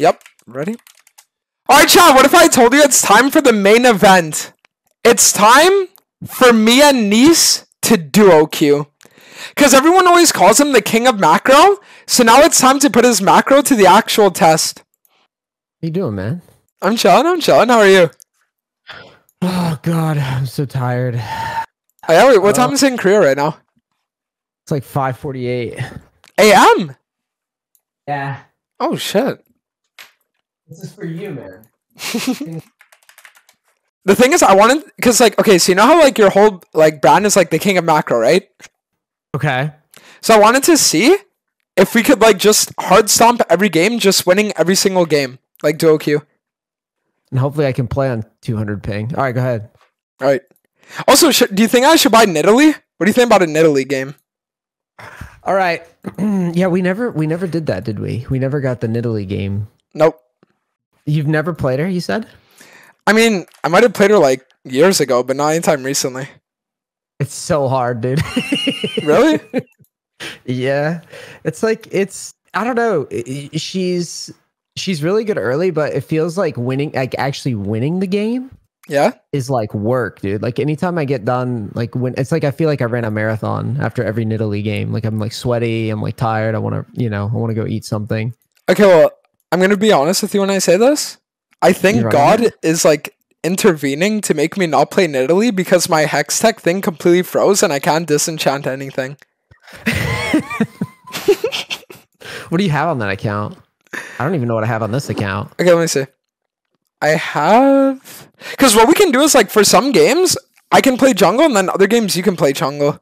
Yep, ready? Alright chat, what if I told you it's time for the main event? It's time for me and Nice to duo queue. Because everyone always calls him the king of macro, so now it's time to put his macro to the actual test. How you doing, man? I'm chilling, I'm chilling. How are you? Oh god, I'm so tired. Oh, yeah, wait, what time is it in Korea right now? It's like 5:48 AM? Yeah. Oh shit. This is for you, man. The thing is, I wanted... Because, like, okay, so you know how, like, your whole, like, brand is, like, the king of macro, right? Okay. So I wanted to see if we could, like, just hard stomp every game, just winning every single game. Like, duo queue. And hopefully I can play on 200 ping. All right, go ahead. All right. Also, do you think I should buy Nidalee? What do you think about a Nidalee game? All right. Yeah, we never did that, did we? We never got the Nidalee game. Nope. You've never played her, you said? I mean, I might have played her like years ago, but not anytime recently. It's so hard, dude. Really? Yeah. It's like, it's, I don't know. She's really good early, but it feels like winning, like actually winning the game. Yeah. Is like work, dude. Like anytime I get done, like when it's like, I feel like I ran a marathon after every Nidalee game. Like I'm like sweaty. I'm like tired. I want to, you know, I want to go eat something. Okay. Well, I'm going to be honest with you when I say this. I think God is like intervening to make me not play Nidalee because my Hex Tech thing completely froze and I can't disenchant anything. What do you have on that account? I don't even know what I have on this account. Okay, let me see. I have... Because what we can do is like for some games, I can play jungle and then other games you can play jungle.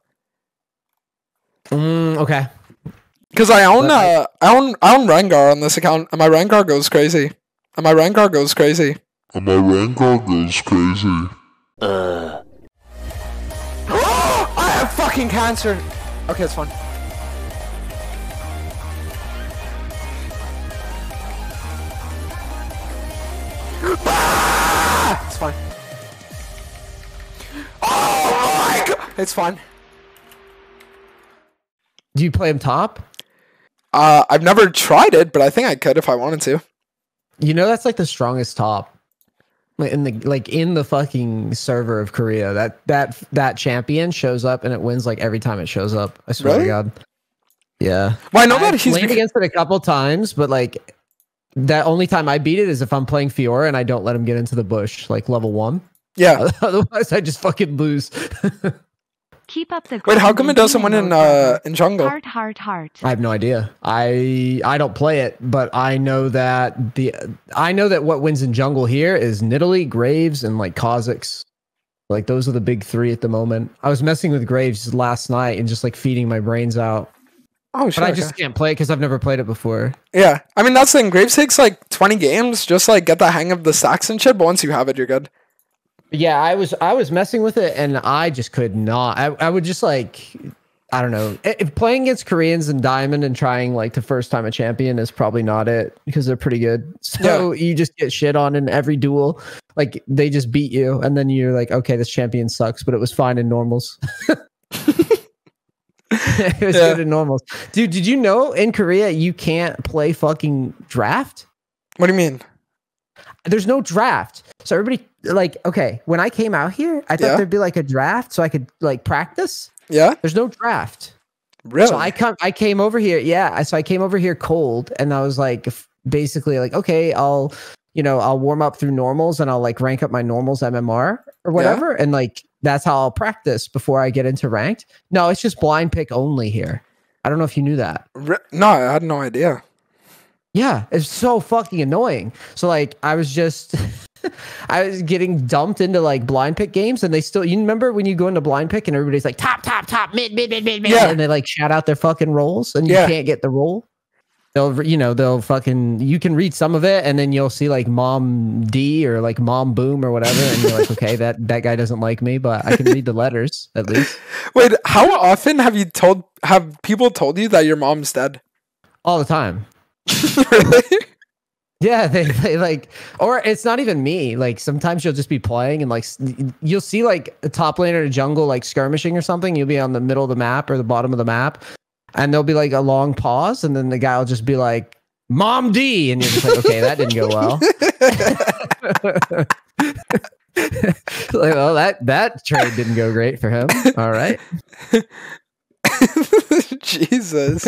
Okay. Because I own Rengar on this account, and my Rengar goes crazy. I have fucking cancer. Okay, it's fine. It's fine. Oh my god, it's fine. Do you play him top? I've never tried it, but I think I could if I wanted to. You know, that's like the strongest top in the fucking server of Korea. That champion shows up and it wins like every time it shows up. I swear to God. Yeah. Well, I know that he's played against it a couple times, but like that only time I beat it is if I'm playing Fiora and I don't let him get into the bush, like level 1. Yeah. Otherwise, I just fucking lose. Keep up the... Wait, how come it doesn't win in jungle? Heart. I have no idea. I don't play it, but I know that what wins in jungle here is Nidalee, Graves, and like Kha'zix. Like those are the big three at the moment. I was messing with Graves last night and just like feeding my brains out. Oh, sure. But I just can't play it because I've never played it before. Yeah, I mean that's the thing. Graves takes like 20 games just like get the hang of the stacks and shit. But once you have it, you're good. Yeah, I was messing with it and I just could not. I would just like, I don't know. If playing against Koreans in Diamond and trying like the first time a champion is probably not it because they're pretty good. So yeah. You just get shit on in every duel. Like they just beat you and then you're like, okay, this champion sucks, but it was fine in normals. It was good in normals. Dude, did you know in Korea you can't play fucking draft? What do you mean? There's no draft. So everybody like, okay, when I came out here, I thought there'd be like a draft so I could like practice. Yeah. There's no draft. Really? So I came over here. Yeah. So I came over here cold and I was like, basically like, okay, I'll warm up through normals and I'll like rank up my normals MMR or whatever. Yeah. And like, that's how I'll practice before I get into ranked. No, it's just blind pick only here. I don't know if you knew that. No, I had no idea. Yeah, it's so fucking annoying. So like, I was getting dumped into like blind pick games, and they still. You remember when you go into blind pick and everybody's like top, mid, and they like shout out their fucking roles, and you can't get the role. They'll fucking. You can read some of it, and then you'll see like Mom D or like Mom Boom or whatever, and you're like, okay, that guy doesn't like me, but I can read the letters at least. Wait, how often have people told you that your mom's dead? All the time. Really? Yeah, they like, or it's not even me. Like sometimes you'll just be playing and like you'll see like a top lane or a jungle like skirmishing or something. You'll be on the middle of the map or the bottom of the map, and there'll be like a long pause, and then the guy will just be like, Mom D, and you're just like, okay, that didn't go well. Like, well, that trade didn't go great for him. All right. Jesus.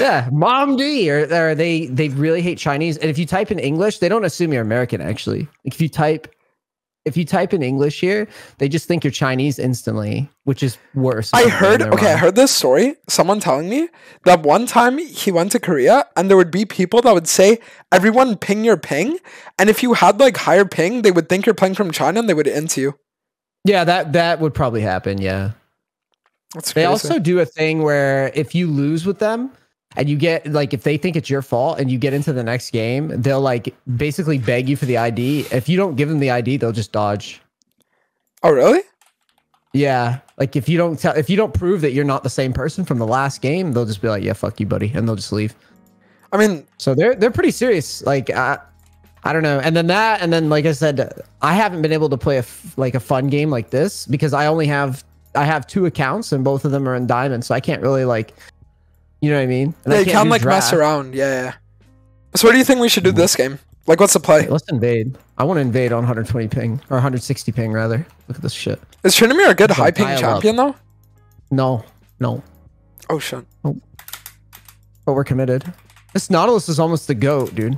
Yeah, Mom D, or they really hate Chinese. And if you type in English, they don't assume you're American. Actually, if you type in English here, they just think you're Chinese instantly, which is worse. I heard this story. Someone telling me that one time he went to Korea and there would be people that would say, everyone ping your ping. And if you had like higher ping, they would think you're playing from China and they would int you. Yeah, that would probably happen. Yeah. That's crazy. They also do a thing where if you lose with them, and you get, like, if they think it's your fault and you get into the next game, they'll, like, basically beg you for the ID. If you don't give them the ID, they'll just dodge. Oh, really? Yeah. Like, if you don't prove that you're not the same person from the last game, they'll just be like, yeah, fuck you, buddy. And they'll just leave. I mean... So they're pretty serious. Like, I don't know. And then, like I said, I haven't been able to play a fun game like this because I have two accounts and both of them are in diamond. So I can't really, like... You know what I mean? And yeah, you can like draft. Mess around. Yeah, yeah. So what do you think we should do this game? Like, what's the play? Wait, let's invade. I want to invade on 120 ping. Or 160 ping, rather. Look at this shit. Is Tryndamere a good high ping champion, though? No. No. Oh, shit. Oh. But we're committed. This Nautilus is almost the GOAT, dude.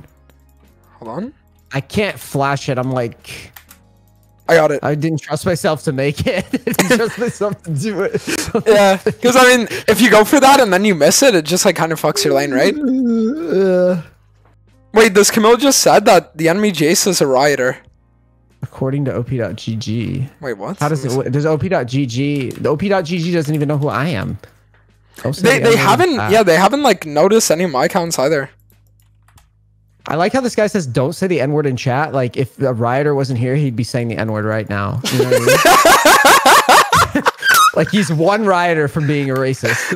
Hold on. I can't flash it. I'm like... I got it. I didn't trust myself to make it. I didn't trust myself to do it. Yeah, because I mean, if you go for that and then you miss it, it just like kind of fucks your lane, right? Wait, this Camille just said that the enemy Jace is a rioter. According to OP.gg. Wait, what? How does it? Does OP.gg? The OP.gg doesn't even know who I am. They haven't. Yeah, they haven't like noticed any of my accounts either. I like how this guy says, don't say the N-word in chat. Like, if a rioter wasn't here, he'd be saying the N-word right now. You know what I mean? Like, he's one rioter from being a racist.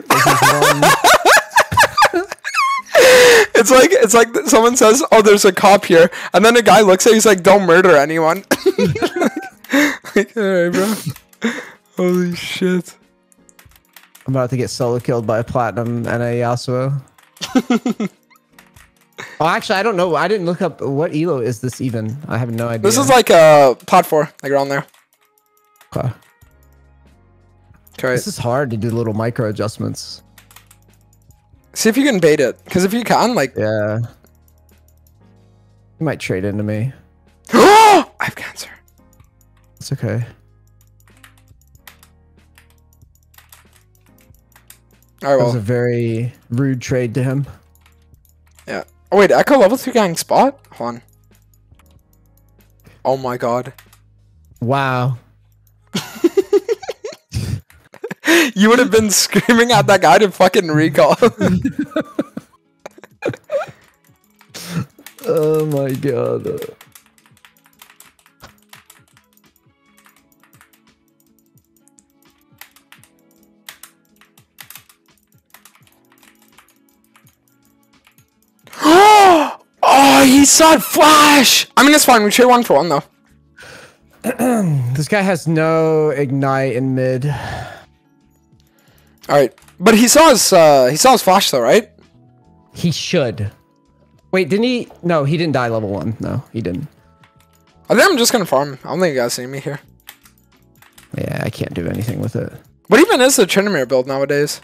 Like, it's like someone says, oh, there's a cop here. And then a guy looks at you, he's like, don't murder anyone. Like, all right, bro. Holy shit. I'm about to get solo killed by a Platinum and a Yasuo. Oh, actually, I don't know. I didn't look up what elo is this even. I have no idea. This is like a platform, like around there. Okay. This is hard to do little micro adjustments. See if you can bait it, because if you can, like, yeah, you might trade into me. I have cancer. It's okay. All right, well, that was a very rude trade to him. Yeah. Oh wait, Echo level 3 gang spot? Hold on. Oh my god. Wow. You would have been screaming at that guy to fucking recall. Oh my god. He saw flash. I mean, it's fine. We trade 1 for 1 though. This guy has no ignite in mid. All right, but he saw his flash though, right? He should. Wait, didn't he? No, he didn't die level 1. No, he didn't. I think I'm just gonna farm. I don't think you guys see me here. Yeah, I can't do anything with it. What even is the Tryndamere build nowadays?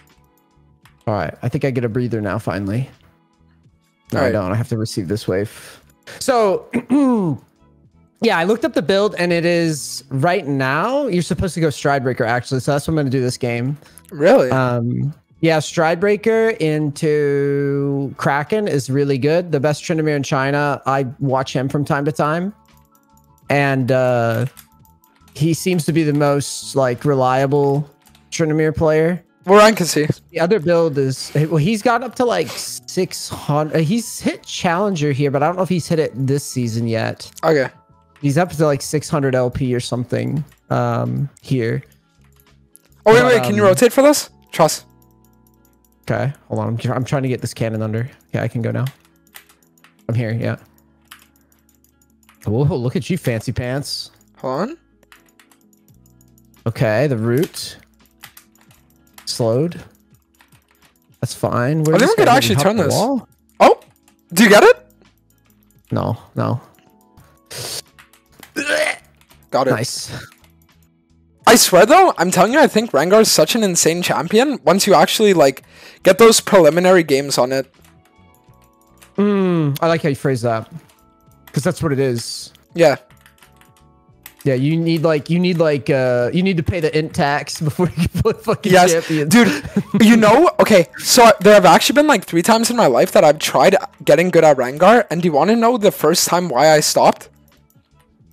All right, I think I get a breather now finally. No, right. I don't. I have to receive this wave. So, yeah, I looked up the build, and it is right now. You're supposed to go Stridebreaker, actually. So that's what I'm going to do this game. Really? Yeah, Stridebreaker into Kraken is really good. The best Tryndamere in China. I watch him from time to time, and he seems to be the most like reliable Tryndamere player. What rank is he? The other build is... Well, he's got up to like 600... He's hit Challenger here, but I don't know if he's hit it this season yet. Okay. He's up to like 600 LP or something here. Oh, wait, wait. Can you rotate for this? Trust. Okay. Hold on. I'm trying to get this cannon under. Yeah, I can go now. I'm here. Yeah. Whoa, look at you, fancy pants. Hold on. Okay, the root... slowed. That's fine. Where's I think we could actually turn this. Oh, Do you get it? No, no. Got it. Nice. I swear though, I'm telling you, I think Rengar is such an insane champion once you actually like get those preliminary games on it. I like how you phrase that, because that's what it is. Yeah. Yeah, you need like you need to pay the int tax before you can play fucking champions. Dude, you know, okay, so there have actually been like 3 times in my life that I've tried getting good at Rengar, and do you want to know the first time why I stopped?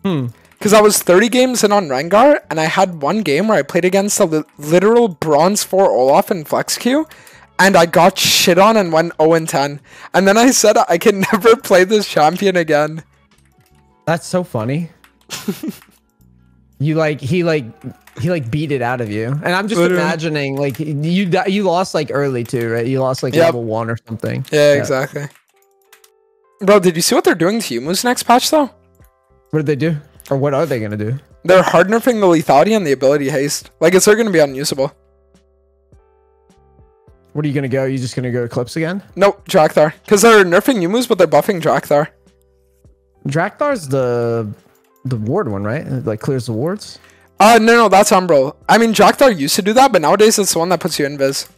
Because I was 30 games in on Rengar, and I had one game where I played against a literal bronze 4 Olaf in FlexQ, and I got shit on and went 0-10, and then I said I can never play this champion again. That's so funny. You like he beat it out of you, and I'm just imagining like you lost like early too, right? You lost like level 1 or something. Yeah, yeah, exactly. Bro, did you see what they're doing to Yumu's next patch though? What did they do, or what are they gonna do? They're hard nerfing the lethality and the ability haste. Like it's gonna be unusable. What are you gonna go? Are you just gonna go Eclipse again? Nope, Drakthar. Because they're nerfing Yumu's, but they're buffing Drakthar. Drakthar's the ward one, right? It, like, clears the wards? No, that's Umbro. I mean, Drakthar used to do that, but nowadays it's the one that puts you invis.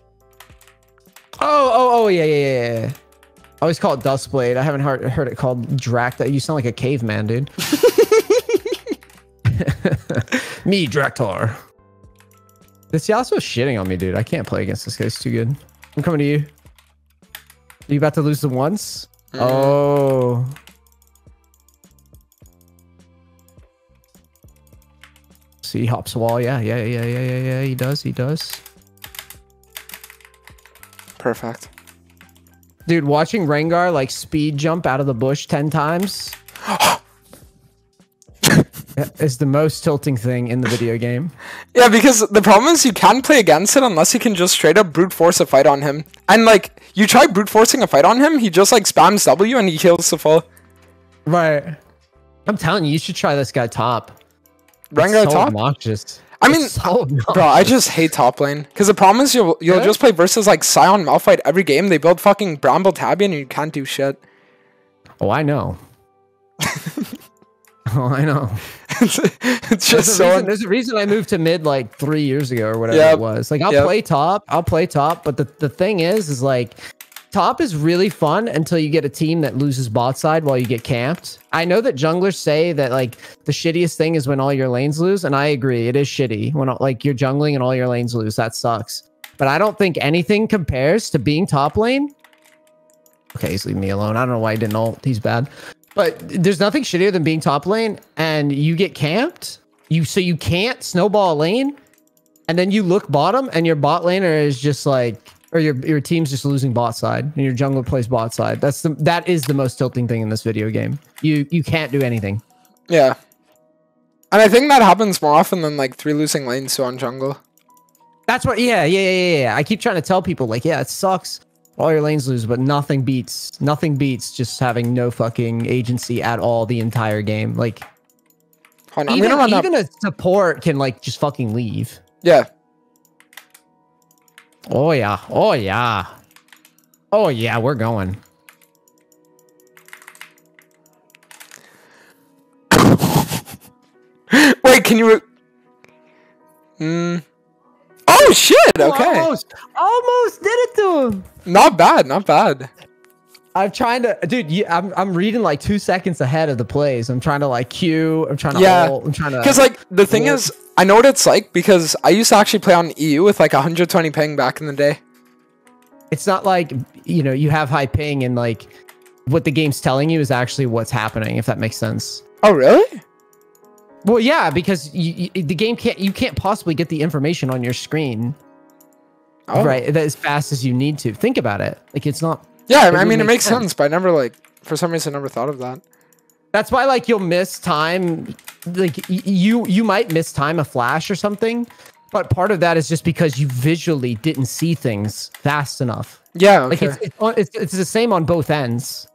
Oh, yeah. I always call it Duskblade. I haven't heard it called Drakthar. You sound like a caveman, dude. Me, Drakthar. This Yasuo is shitting on me, dude. I can't play against this guy. He's too good. I'm coming to you. Are you about to lose the once? Oh... He hops a wall. Yeah. He does. Perfect. Dude, watching Rengar like speed jump out of the bush 10 times is the most tilting thing in the video game. Yeah, because the problem is you can't play against it unless you can just straight up brute force a fight on him. And like, you try brute forcing a fight on him, he just like spams W and he kills the full. Right. I'm telling you, you should try this guy top. Rengar so top? Obnoxious. I mean, so obnoxious. Bro, I just hate top lane. Because the problem is you'll just play versus like Scion Malphite every game. They build fucking Bramble Tabian and you can't do shit. Oh, I know. It's just there's a reason I moved to mid like 3 years ago or whatever it was. Like, I'll play top. I'll play top. But the thing is like... Top is really fun until you get a team that loses bot side while you get camped. I know that junglers say that like the shittiest thing is when all your lanes lose, and I agree. It is shitty when like you're jungling and all your lanes lose. That sucks. But I don't think anything compares to being top lane. Okay, he's leaving me alone. I don't know why he didn't ult. He's bad. But there's nothing shittier than being top lane and you get camped. So you can't snowball lane, and then you look bottom and your bot laner is just like. Or your team's just losing bot side, and your jungler plays bot side. That is the most tilting thing in this video game. You can't do anything. Yeah, and I think that happens more often than like 3 losing lanes to on jungle. That's what. Yeah. I keep trying to tell people like, yeah, it sucks. All your lanes lose, but nothing beats just having no fucking agency at all the entire game. Like, even a support can like just fucking leave. Yeah. Oh yeah, we're going. Wait, can you... Oh shit, okay. Almost did it to him. Not bad. I'm trying to... Dude, I'm reading like 2 seconds ahead of the plays. I'm trying to like queue. I'm trying to ult. I'm trying to... Because like, the thing is... I know what it's like because I used to actually play on EU with like 120 ping back in the day. It's not like, you know, you have high ping and like what the game's telling you is actually what's happening, if that makes sense. Oh, really? Well, yeah, because the game you can't possibly get the information on your screen. Oh. Right. As fast as you need to. Think about it. Like it's not. Yeah. I mean, it makes sense, but I never like, for some reason, I never thought of that. That's why like you'll miss time. Like you might miss time a flash or something, but part of that is just because you visually didn't see things fast enough. Yeah, okay. Like it's the same on both ends.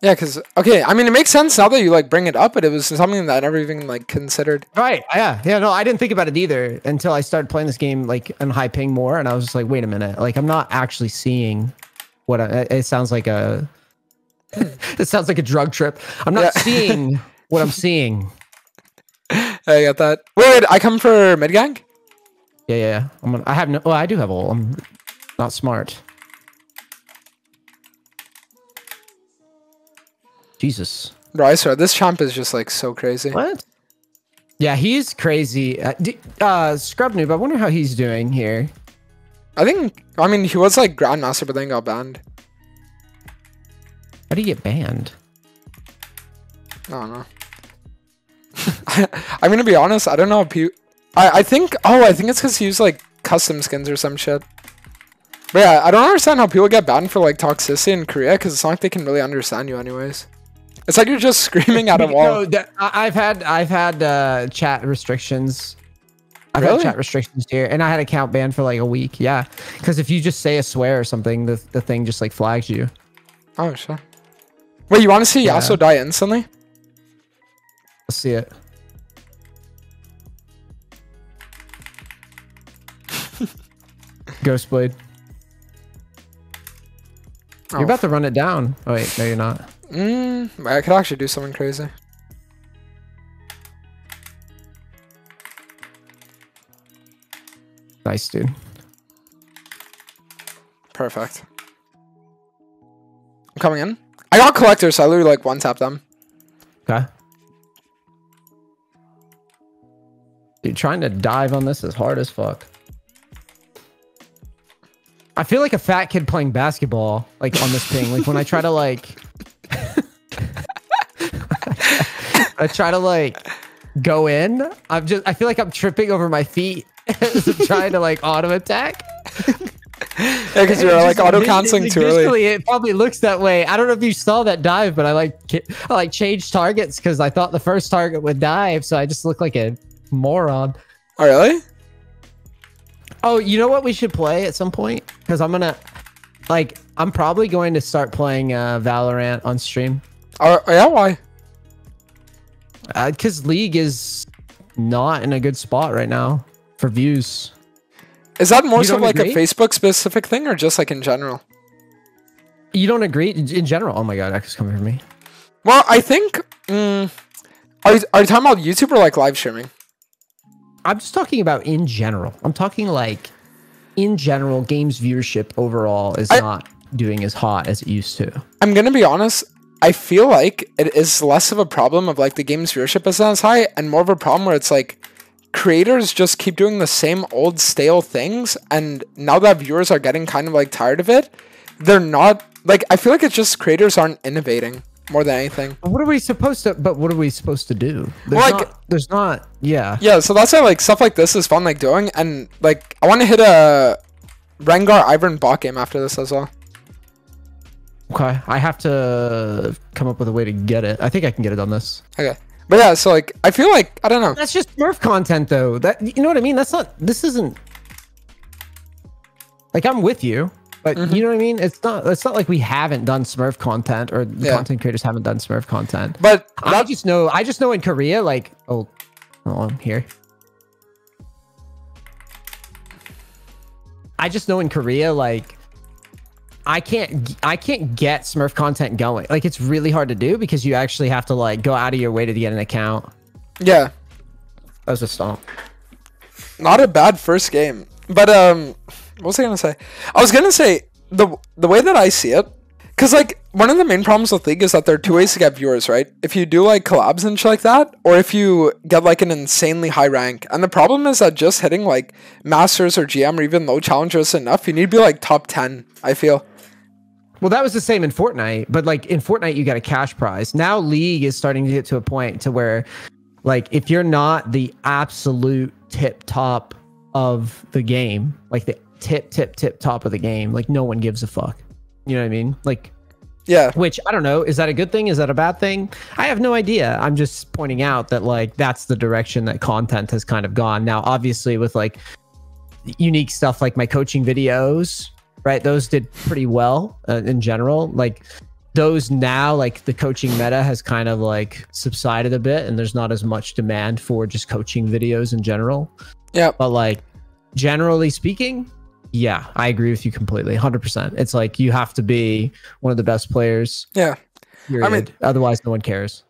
Yeah, because okay, I mean it makes sense now that you like bring it up, but it was something that I never even like considered. Right? Yeah. No, I didn't think about it either until I started playing this game like on high ping more, and I was just like, wait a minute, like I'm not actually seeing what it sounds like a It sounds like a drug trip. I'm not seeing what I'm seeing. I got that. Wait, I come for mid gang? Yeah. I have no. Well, I do have ult. I'm not smart. Jesus. Bro, I swear, this champ is just like so crazy. What? Yeah, he's crazy. Scrub Noob, I wonder how he's doing here. I mean, he was like Grandmaster, but then got banned. How do you get banned? I don't know. I'm gonna be honest, I don't know if he... I think it's because he used like custom skins or some shit. But yeah, I don't understand how people get banned for like toxicity in Korea, because it's not like they can really understand you anyways. It's like you're just screaming at a wall. No, I've had chat restrictions. I've had chat restrictions here, and I had account banned for like a week. Yeah, because if you just say a swear or something, the thing just like flags you. Oh sure. Wait, you want to see Yasuo die instantly? Let's see it. Ghostblade. Oh. You're about to run it down. Oh wait, no, you're not. I could actually do something crazy. Nice, dude. Perfect. I'm coming in. I got collectors, so I literally like one tap them. Okay. Dude, trying to dive on this is hard as fuck. I feel like a fat kid playing basketball, like on this thing. Like when I try to like... I try to like go in. I feel like I'm tripping over my feet as I'm trying to like auto attack. Yeah, because you're like auto canceling too early. It probably looks that way. I don't know if you saw that dive, but I changed targets because I thought the first target would dive, so I just look like a moron. Oh really? Oh, you know what we should play at some point? Because I'm gonna like I'm probably going to start playing Valorant on stream. Oh yeah, why? Because League is not in a good spot right now for views. Is that more so like a Facebook specific thing or just like in general? You don't agree? In general? Oh my god, X is coming for me. Well, I think... Are you talking about YouTube or like live streaming? I'm just talking about in general. I'm talking like in general, games viewership overall is not doing as hot as it used to. I'm going to be honest. I feel like it is less of a problem of like the game's viewership is not as high and more of a problem where it's like creators just keep doing the same old stale things, and now that viewers are getting kind of like tired of it, they're not like... I feel like it's just creators aren't innovating more than anything. What are we supposed to do? There's not, so that's why like stuff like this is fun like doing, and like I want to hit a Rengar Ivern bot game after this as well. Okay, I have to come up with a way to get it. I think I can get it on this. Okay, but yeah, so like, I feel like I don't know. That's just nerf content, though. That you know what I mean? That's not. This isn't. Like I'm with you, but you know what I mean. It's not. It's not like we haven't done Smurf content or the content creators haven't done Smurf content. But I just know. I just know in Korea, like I'm here. I just know in Korea, like. I can't get Smurf content going. Like it's really hard to do because you actually have to like go out of your way to get an account. Yeah. That was a stomp. Not a bad first game. But what was I gonna say? I was gonna say the way that I see it, because like one of the main problems with League is that there are two ways to get viewers, right? If you do like collabs and shit like that, or if you get like an insanely high rank. And the problem is that just hitting like Masters or GM or even low challengers is enough. You need to be like top 10, I feel. Well, that was the same in Fortnite, but like in Fortnite, you got a cash prize. Now League is starting to get to a point to where like, if you're not the absolute tip top of the game, like the tip top of the game, like no one gives a fuck. You know what I mean? Like, yeah, which I don't know. Is that a good thing? Is that a bad thing? I have no idea. I'm just pointing out that like, that's the direction that content has kind of gone. Now, obviously with like unique stuff, like my coaching videos, right? Those did pretty well in general. Like those now, like the coaching meta has kind of like subsided a bit, and there's not as much demand for just coaching videos in general. Yeah. But like generally speaking, yeah, I agree with you completely. 100%. It's like you have to be one of the best players. Yeah. Period. I mean, otherwise, no one cares.